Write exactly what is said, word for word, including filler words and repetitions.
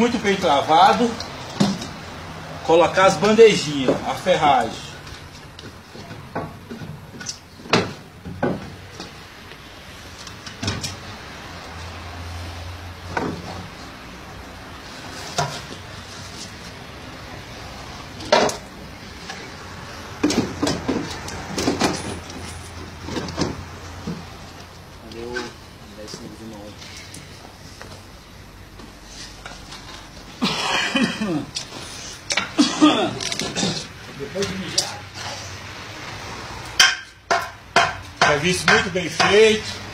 muito bem travado. Colocar as bandejinhas, a ferragem. Depois de mijar. Serviço muito bem feito.